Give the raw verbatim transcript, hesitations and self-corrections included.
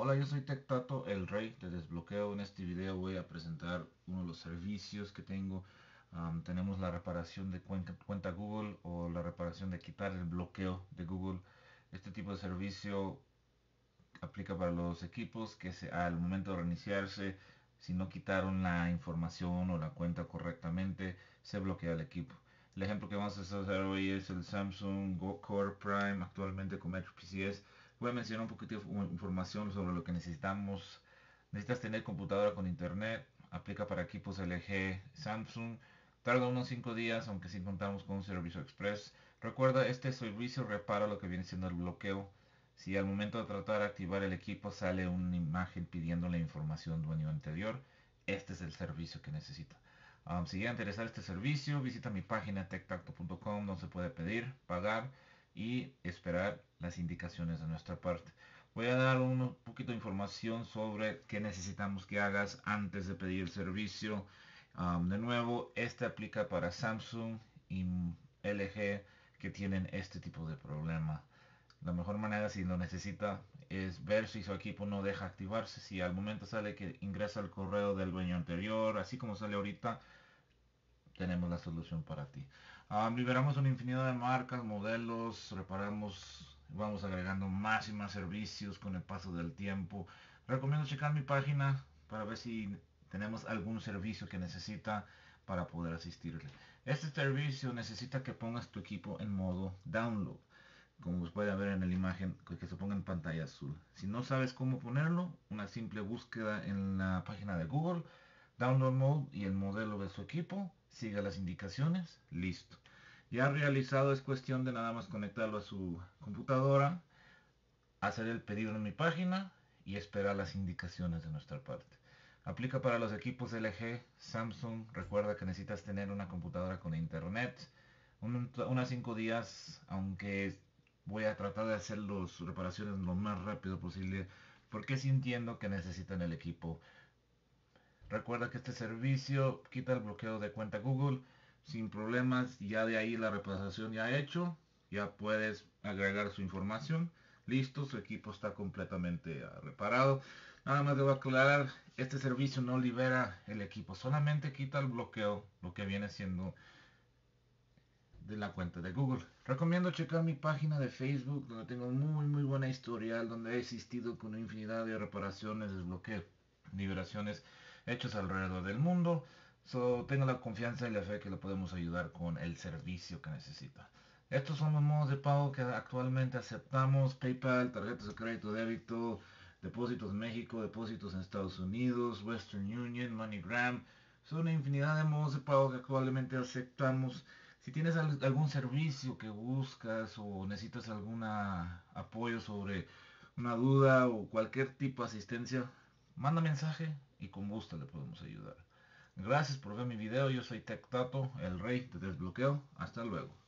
Hola, yo soy Techtato, el rey de desbloqueo. En este video voy a presentar uno de los servicios que tengo. Um, tenemos la reparación de cuenta, cuenta Google, o la reparación de quitar el bloqueo de Google. Este tipo de servicio aplica para los equipos que se, al momento de reiniciarse, si no quitaron la información o la cuenta correctamente, se bloquea el equipo. El ejemplo que vamos a hacer hoy es el Samsung Go Core Prime, actualmente con MetroPCS. Voy a mencionar un poquito de información sobre lo que necesitamos. Necesitas tener computadora con internet, aplica para equipos L G, Samsung, tarda unos cinco días, aunque si contamos con un servicio express. Recuerda, este servicio repara lo que viene siendo el bloqueo. Si al momento de tratar de activar el equipo sale una imagen pidiendo la información dueño anterior, este es el servicio que necesita. Um, si llega a interesar este servicio, visita mi página techtato punto com, donde se puede pedir, pagar y esperar las indicaciones de nuestra parte. Voy a dar un poquito de información sobre qué necesitamos que hagas antes de pedir el servicio. Um, de nuevo, este aplica para Samsung y L G que tienen este tipo de problema. La mejor manera, si lo necesita, es ver si su equipo no deja activarse. Si al momento sale que ingresa el correo del dueño anterior, así como sale ahorita, tenemos la solución para ti. Um, liberamos una infinidad de marcas, modelos, reparamos, vamos agregando más y más servicios con el paso del tiempo. Recomiendo checar mi página para ver si tenemos algún servicio que necesita para poder asistirle. Este servicio necesita que pongas tu equipo en modo download, como se puede ver en la imagen que se ponga en pantalla azul. Si no sabes cómo ponerlo, una simple búsqueda en la página de Google, Download Mode y el modelo de su equipo, siga las indicaciones, listo. Ya realizado, es cuestión de nada más conectarlo a su computadora, hacer el pedido en mi página y esperar las indicaciones de nuestra parte. Aplica para los equipos L G, Samsung. Recuerda que necesitas tener una computadora con internet, un, unas cinco días, aunque voy a tratar de hacer las reparaciones lo más rápido posible, porque sí entiendo que necesitan el equipo. Recuerda que este servicio quita el bloqueo de cuenta Google sin problemas. Ya de ahí la reparación ya hecho, ya puedes agregar su información. Listo, su equipo está completamente reparado. Nada más debo aclarar, este servicio no libera el equipo, solamente quita el bloqueo, lo que viene siendo de la cuenta de Google. Recomiendo checar mi página de Facebook, donde tengo muy muy buena historial, donde he asistido con infinidad de reparaciones, desbloqueos, liberaciones hechos alrededor del mundo. So, tengo la confianza y la fe que lo podemos ayudar con el servicio que necesita. Estos son los modos de pago que actualmente aceptamos: Paypal, tarjetas de crédito, débito, depósitos en México, depósitos en Estados Unidos, Western Union, MoneyGram. Son una infinidad de modos de pago que actualmente aceptamos. Si tienes algún servicio que buscas o necesitas algún apoyo sobre una duda o cualquier tipo de asistencia, manda mensaje y con gusto le podemos ayudar. Gracias por ver mi video. Yo soy Techtato, el rey de desbloqueo. Hasta luego.